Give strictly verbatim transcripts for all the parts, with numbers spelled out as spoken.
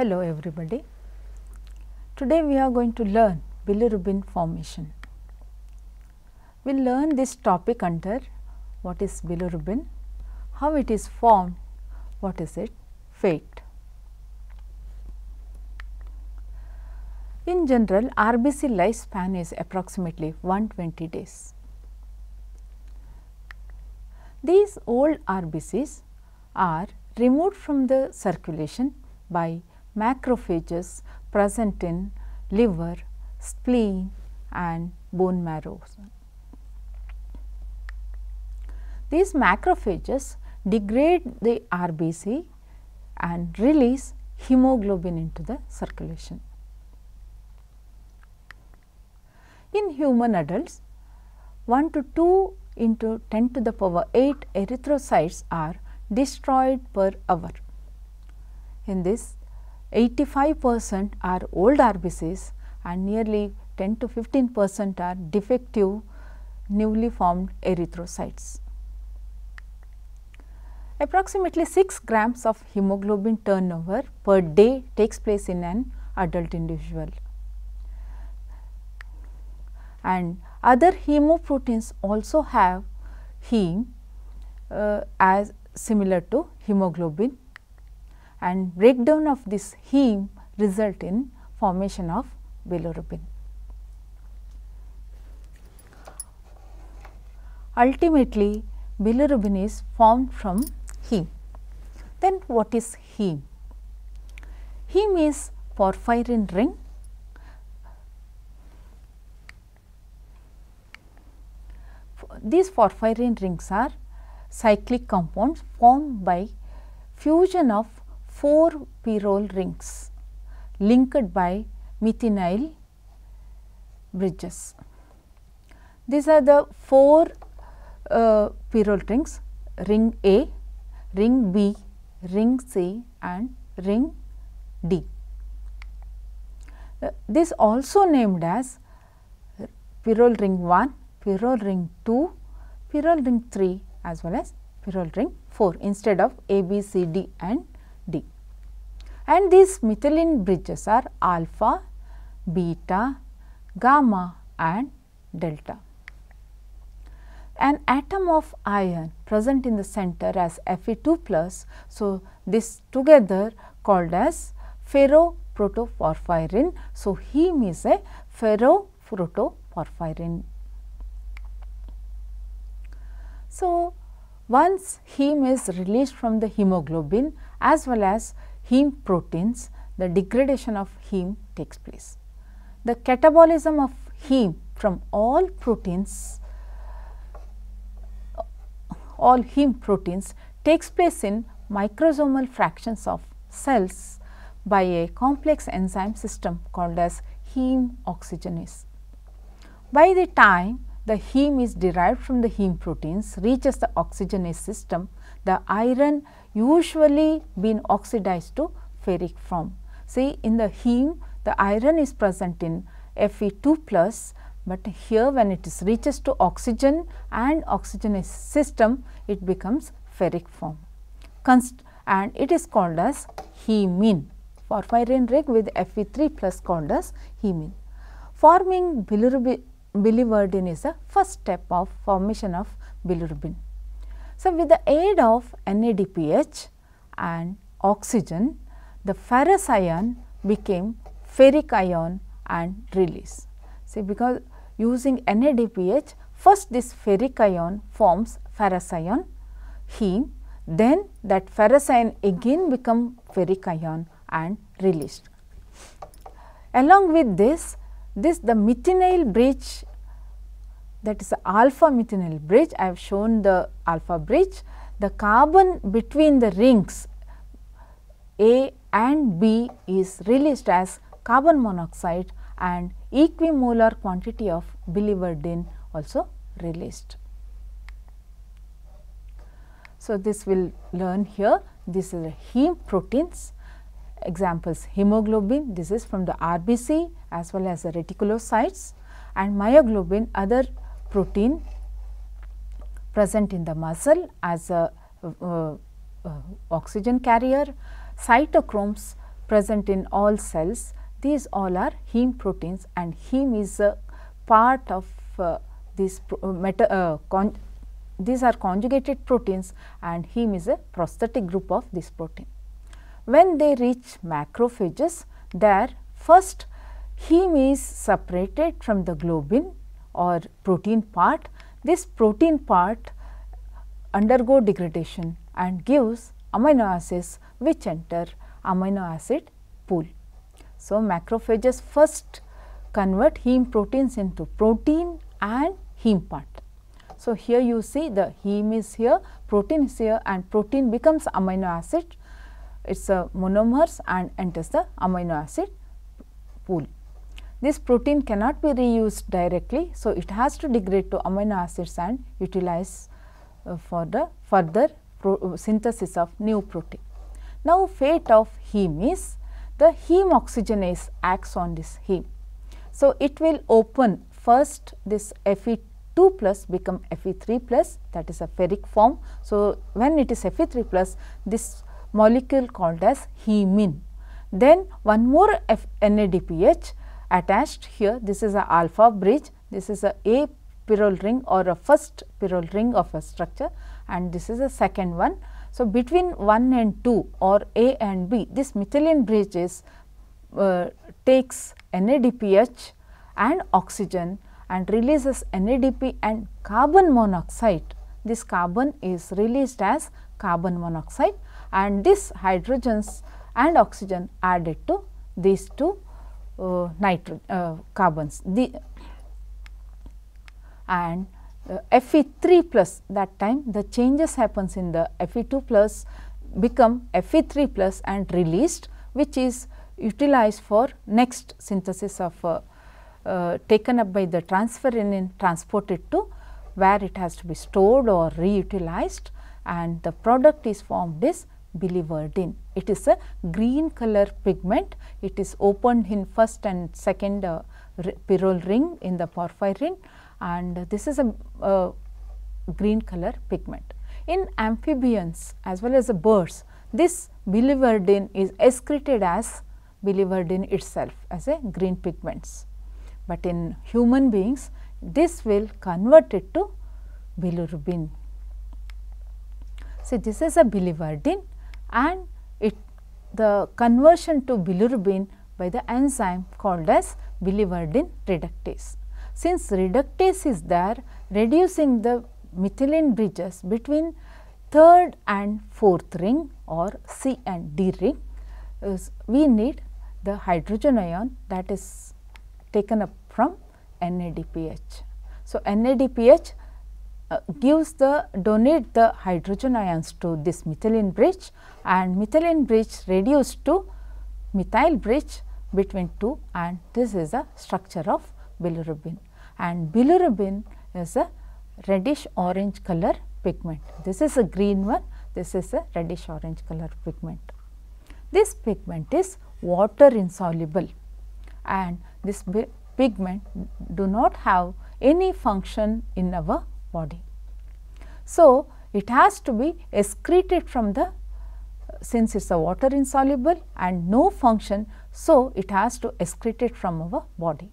Hello everybody, today we are going to learn bilirubin formation. We will learn this topic under what is bilirubin, how it is formed, what is its fate. In general, R B C lifespan is approximately one hundred twenty days. These old R B Cs are removed from the circulation by macrophages present in liver, spleen and bone marrow. These macrophages degrade the R B C and release hemoglobin into the circulation. In human adults, one to two into ten to the power eight erythrocytes are destroyed per hour. In this, eighty-five percent are old R B Cs and nearly ten to fifteen percent are defective newly formed erythrocytes. Approximately six grams of hemoglobin turnover per day takes place in an adult individual, and other hemoproteins also have heme uh, as similar to hemoglobin, and breakdown of this heme result in formation of bilirubin. Ultimately, bilirubin is formed from heme. Then what is heme? Heme is porphyrin ring F these porphyrin rings are cyclic compounds formed by fusion of four pyrrole rings linked by methinyl bridges. These are the four uh, pyrrole rings: ring A, ring B, ring C and ring D. Uh, this also named as pyrrole ring one, pyrrole ring two, pyrrole ring three as well as pyrrole ring four instead of A, B, C, D and D. And these methylene bridges are alpha, beta, gamma and delta. An atom of iron present in the center as Fe two plus, so this together called as ferroprotoporphyrin. So, heme is a ferroprotoporphyrin. So, once heme is released from the hemoglobin as well as heme proteins, the degradation of heme takes place. The catabolism of heme from all proteins, all heme proteins takes place in microsomal fractions of cells by a complex enzyme system called as heme oxygenase. By the time the heme is derived from the heme proteins reaches the oxygenase system, the iron usually been oxidized to ferric form. See, in the heme the iron is present in Fe two plus, but here when it is reaches to oxygen and oxygenase system it becomes ferric form Const and it is called as hemine. Porphyrin ring with Fe three plus called as hemine. Forming bilirubin biliverdin is the first step of formation of bilirubin. So, with the aid of N A D P H and oxygen, the ferrous ion became ferric ion and release. See, because using N A D P H, first this ferric ion forms ferrous ion heme, then that ferrous ion again become ferric ion and released. Along with this, This the methinyl bridge, that is the alpha methinyl bridge. I have shown the alpha bridge. The carbon between the rings A and B is released as carbon monoxide and equimolar quantity of biliverdin also released. So, this we will learn here. This is heme proteins, examples hemoglobin, this is from the R B C as well as the reticulocytes, and myoglobin, other protein present in the muscle as a uh, uh, oxygen carrier, cytochromes present in all cells. These all are heme proteins, and heme is a part of uh, these pro uh, meta uh, con these are conjugated proteins, and heme is a prosthetic group of this protein. When they reach macrophages, there first heme is separated from the globin or protein part. This protein part undergo degradation and gives amino acids which enter amino acid pool. So, macrophages first convert heme proteins into protein and heme part. So, here you see the heme is here, protein is here, and protein becomes amino acid. It is a monomers and enters the amino acid pool. This protein cannot be reused directly. So, it has to degrade to amino acids and utilize uh, for the further pro uh, synthesis of new protein. Now, fate of heme is the heme oxygenase acts on this heme. So, it will open first this Fe two plus become Fe three plus, that is a ferric form. So, when it is Fe three plus, this molecule called as hemin. Then one more F N A D P H attached here. This is a alpha bridge, this is a A pyrrole ring or a first pyrrole ring of a structure, and this is a second one. So, between one and two or A and B, this methylene bridge is, uh, takes N A D P H and oxygen and releases N A D P and carbon monoxide. This carbon is released as carbon monoxide, and this hydrogens and oxygen added to these two uh, nitro uh, carbons. The and uh, Fe three plus, that time the changes happens in the Fe two plus become Fe three plus and released, which is utilized for next synthesis of uh, Uh, taken up by the transferrin and transported to where it has to be stored or reutilized, and the product is formed is biliverdin. It is a green color pigment. It is opened in first and second uh, pyrrole ring in the porphyrin, and this is a uh, green color pigment. In amphibians as well as the birds, this biliverdin is excreted as biliverdin itself as a green pigments. But in human beings, this will convert it to bilirubin. So, this is a biliverdin, and it the conversion to bilirubin by the enzyme called as biliverdin reductase. Since reductase is there, reducing the methylene bridges between third and fourth ring or C and D ring, uh, we need the hydrogen ion that is taken up from N A D P H. So, N A D P H uh, gives the donate the hydrogen ions to this methylene bridge, and methylene bridge reduced to methyl bridge between two, and this is the structure of bilirubin, and bilirubin is a reddish orange color pigment. This is a green one, this is a reddish orange color pigment. This pigment is water insoluble, and this pigment do not have any function in our body. So, it has to be excreted from the, since it is a water insoluble and no function, so it has to excrete it from our body.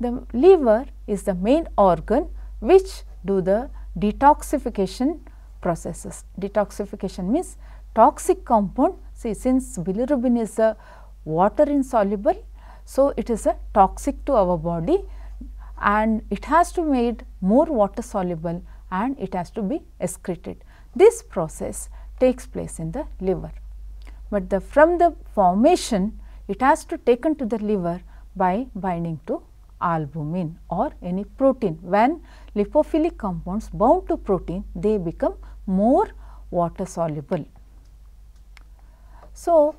The liver is the main organ which do the detoxification processes. Detoxification means toxic compound. See, since bilirubin is a water insoluble, so it is a toxic to our body, and it has to be made more water soluble, and it has to be excreted. This process takes place in the liver, but the from the formation it has to taken to the liver by binding to albumin or any protein. When lipophilic compounds bound to protein, they become more water soluble. So,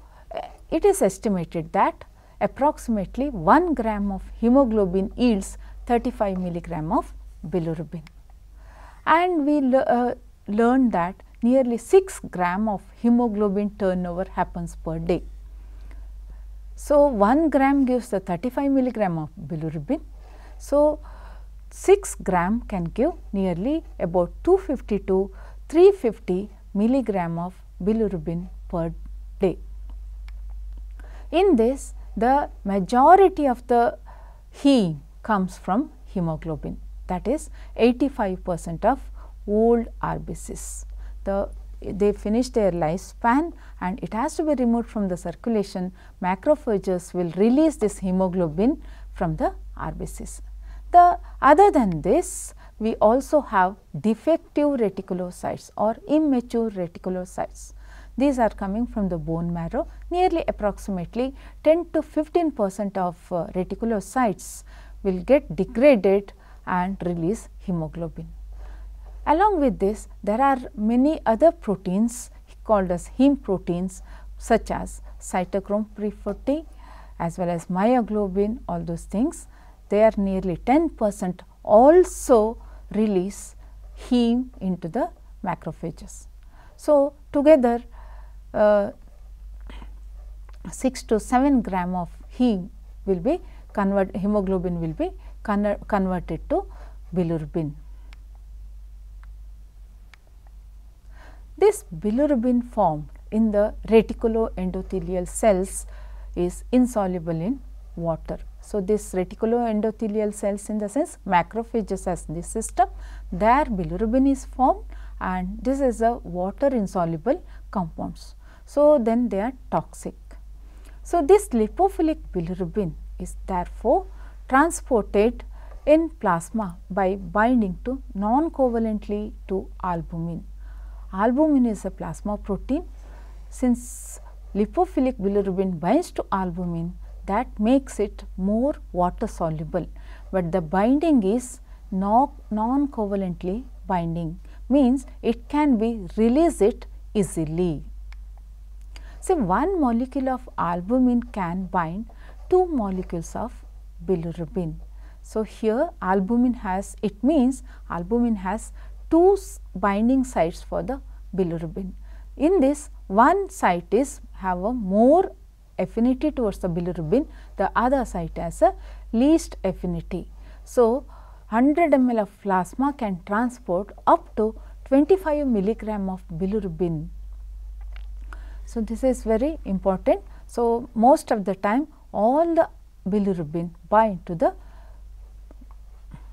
it is estimated that approximately one gram of hemoglobin yields thirty-five milligram of bilirubin. And we le uh, learned that nearly six gram of hemoglobin turnover happens per day. So, one gram gives the thirty-five milligram of bilirubin. So, six gram can give nearly about two fifty to three fifty milligram of bilirubin per day. In this, the majority of the heme comes from hemoglobin, that is eighty-five percent of old R B Cs. The, they finish their lifespan and it has to be removed from the circulation. Macrophages will release this hemoglobin from the R B Cs. The other than this, we also have defective reticulocytes or immature reticulocytes. These are coming from the bone marrow. Nearly approximately ten to fifteen percent of uh, reticulocytes will get degraded and release hemoglobin. Along with this, there are many other proteins called as heme proteins, such as cytochrome P forty as well as myoglobin, all those things. They are nearly ten percent also release heme into the macrophages. So, together uh, six to seven gram of heme will be convert hemoglobin will be conver converted to bilirubin. This bilirubin formed in the reticuloendothelial cells is insoluble in water. So, this reticuloendothelial cells, in the sense macrophages as the system, their bilirubin is formed and this is a water insoluble compounds. So, then they are toxic. So, this lipophilic bilirubin is therefore transported in plasma by binding to non-covalently to albumin. Albumin is a plasma protein. Since lipophilic bilirubin binds to albumin, that makes it more water soluble, but the binding is non-covalently binding, means it can be release it easily. See, one molecule of albumin can bind two molecules of bilirubin. So, here albumin has, it means albumin has two binding sites for the bilirubin. In this, one site is have a more affinity towards the bilirubin, the other site has a least affinity. So, one hundred milliliters of plasma can transport up to twenty-five milligram of bilirubin. So, this is very important. So, most of the time all the bilirubin bind to the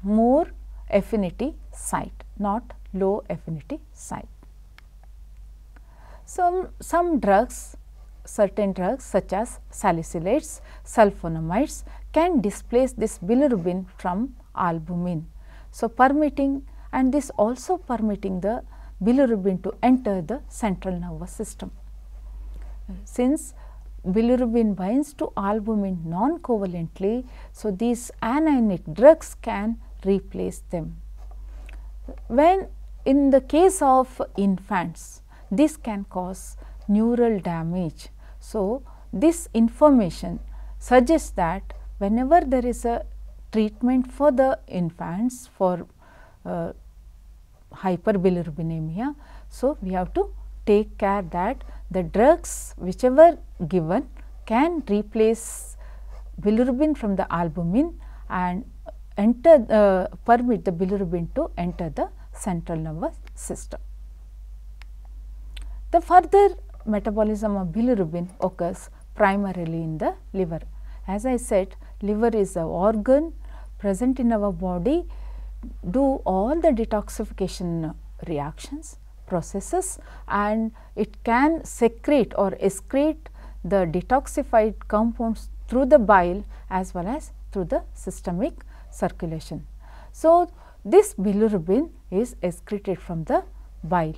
more affinity site, not low affinity site. Some, some drugs, certain drugs such as salicylates, sulfonamides can displace this bilirubin from albumin. So, permitting and this also permitting the bilirubin to enter the central nervous system. Since bilirubin binds to albumin non-covalently, so these anionic drugs can replace them. When in the case of infants, this can cause neural damage. So, this information suggests that whenever there is a treatment for the infants for uh, hyperbilirubinemia, so we have to take care that the drugs whichever given can replace bilirubin from the albumin and enter uh, permit the bilirubin to enter the central nervous system. The further metabolism of bilirubin occurs primarily in the liver. As I said, liver is an organ present in our body, do all the detoxification reactions, processes, and it can secrete or excrete the detoxified compounds through the bile as well as through the systemic circulation. So, this bilirubin is excreted from the bile.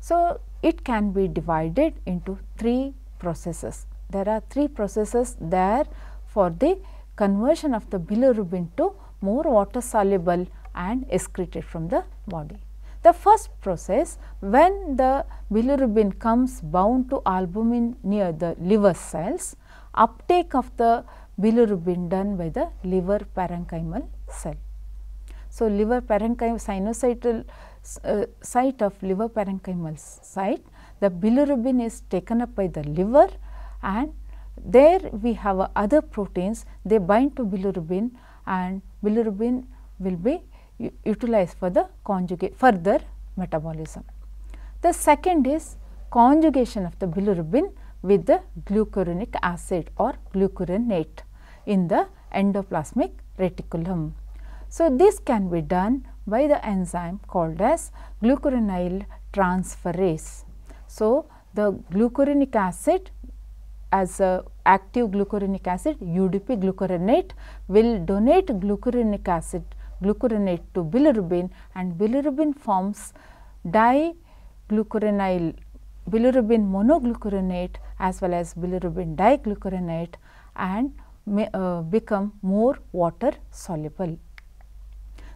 So, it can be divided into three processes. There are three processes there for the conversion of the bilirubin to more water soluble and excreted from the body. The first process, when the bilirubin comes bound to albumin near the liver cells, uptake of the bilirubin done by the liver parenchymal cell. So, liver parenchymal sinusoidal uh, site of liver parenchymal site, the bilirubin is taken up by the liver, and there we have uh, other proteins, they bind to bilirubin, and bilirubin will be utilized for the conjugate further metabolism. The second is conjugation of the bilirubin with the glucuronic acid or glucuronate in the endoplasmic reticulum. So, this can be done by the enzyme called as glucuronyl transferase. So, the glucuronic acid as a active glucuronic acid U D P glucuronate will donate glucuronic acid glucuronate to bilirubin, and bilirubin forms diglucuronyl bilirubin monoglucuronate as well as bilirubin diglucuronate, and may, uh, become more water soluble.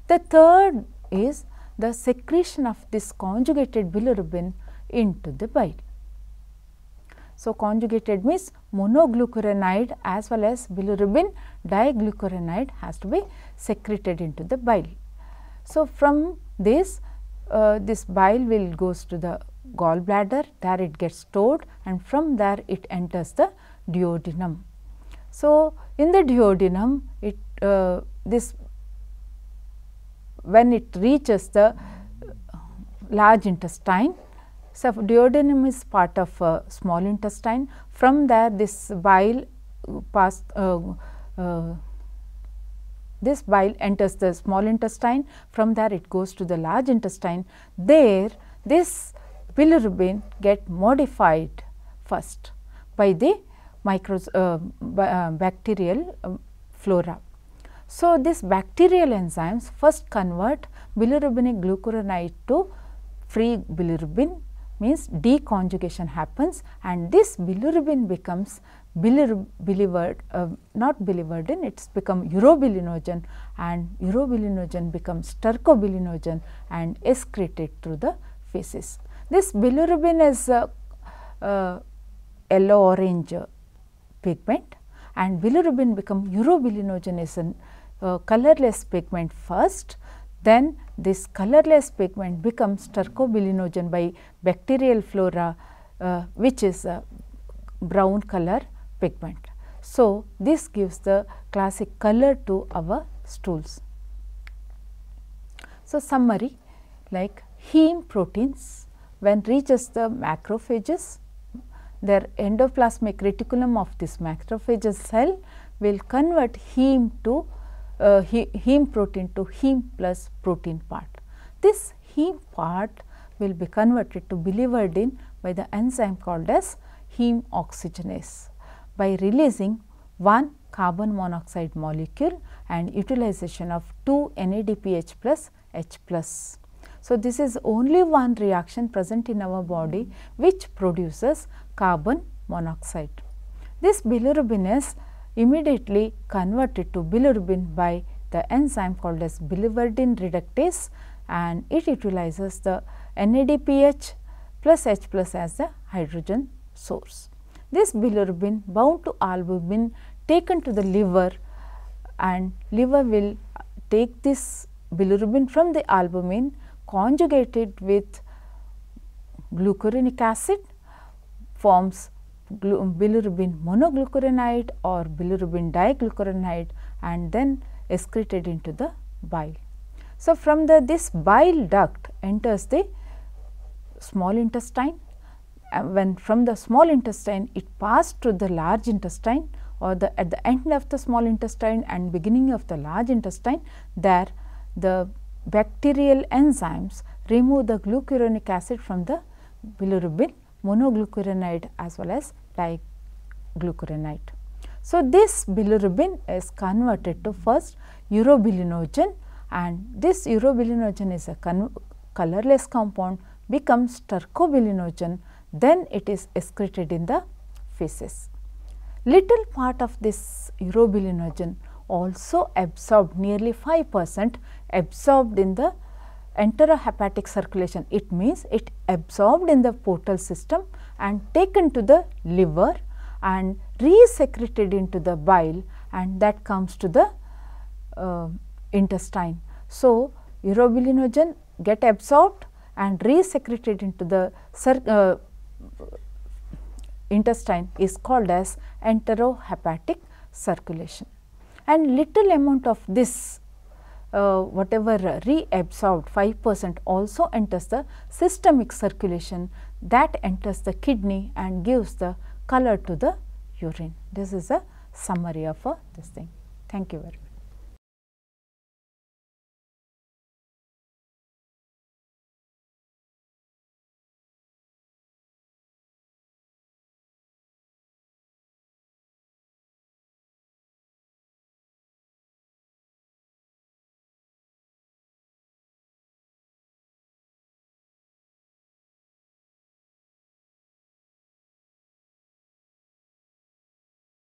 The third is the secretion of this conjugated bilirubin into the bile. So, conjugated means monoglucuronide as well as bilirubin diglucuronide has to be secreted into the bile. So, from this, uh, this bile will goes to the gallbladder, there it gets stored, and from there it enters the duodenum. So, in the duodenum, it uh, this when it reaches the large intestine. So, duodenum is part of uh, small intestine. From there, this bile pass, uh, uh, this bile enters the small intestine. From there, it goes to the large intestine. There, this bilirubin get modified first by the micros uh, uh, bacterial uh, flora. So, this bacterial enzymes first convert bilirubinic glucuronide to free bilirubin. Means deconjugation happens, and this bilirubin becomes bilirub, biliverd, uh, not biliverdin, it has become urobilinogen, and urobilinogen becomes stercobilinogen and excreted through the feces. This bilirubin is uh, uh, yellow orange uh, pigment, and bilirubin become urobilinogen is a uh, colorless pigment first. Then this colorless pigment becomes stercobilinogen by bacterial flora, uh, which is a brown color pigment. So, this gives the classic color to our stools. So, summary, like heme proteins when reaches the macrophages, their endoplasmic reticulum of this macrophage cell will convert heme to Uh, he, heme protein to heme plus protein part. This heme part will be converted to biliverdin by the enzyme called as heme oxygenase by releasing one carbon monoxide molecule and utilization of two N A D P H plus H plus. So, this is only one reaction present in our body which produces carbon monoxide. This bilirubin is immediately converted to bilirubin by the enzyme called as biliverdin reductase, and it utilizes the N A D P H plus H plus as the hydrogen source. This bilirubin bound to albumin taken to the liver, and liver will take this bilirubin from the albumin, conjugate it with glucuronic acid, forms bilirubin monoglucuronide or bilirubin diglucuronide, and then excreted into the bile. So, from the this bile duct enters the small intestine, and when from the small intestine it passed to the large intestine, or the at the end of the small intestine and beginning of the large intestine, there the bacterial enzymes remove the glucuronic acid from the bilirubin monoglucuronide as well as diglucuronide. So, this bilirubin is converted to first urobilinogen, and this urobilinogen is a colorless compound, becomes stercobilinogen, then it is excreted in the feces. Little part of this urobilinogen also absorbed, nearly five percent absorbed in the enterohepatic circulation. It means it absorbed in the portal system and taken to the liver and resecreted into the bile, and that comes to the uh, intestine. So, urobilinogen get absorbed and resecreted into the uh, intestine is called as enterohepatic circulation. And little amount of this uh, whatever reabsorbed five percent also enters the systemic circulation, that enters the kidney and gives the color to the urine. This is a summary of uh, this thing. Thank you very much.